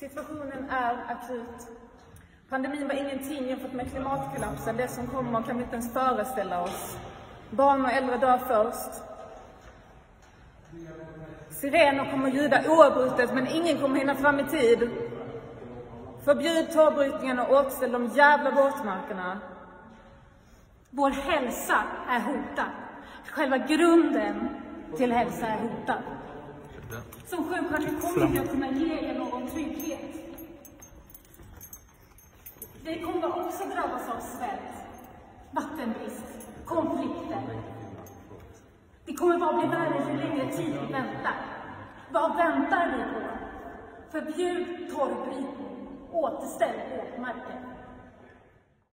Situationen är akut. Pandemin var ingenting jämfört med klimatkollapsen. Det som kommer kan vi inte ens föreställa oss. Barn och äldre dör först. Sirener kommer ljuda oavbrutet, men ingen kommer hinna fram i tid. Förbjud torrbrytningen och återställ de jävla våtmarkerna. Vår hälsa är hotad. Själva grunden till hälsa är hotad. Som sjuksköterska kommer vi att kunna ge er någon trygghet. Det kommer också drabbas av svält, vattenbrist, konflikter. Det kommer bara bli värre ju längre tid vi väntar. Vad väntar vi på? Förbjud torrbrytning, återställ våtmarker.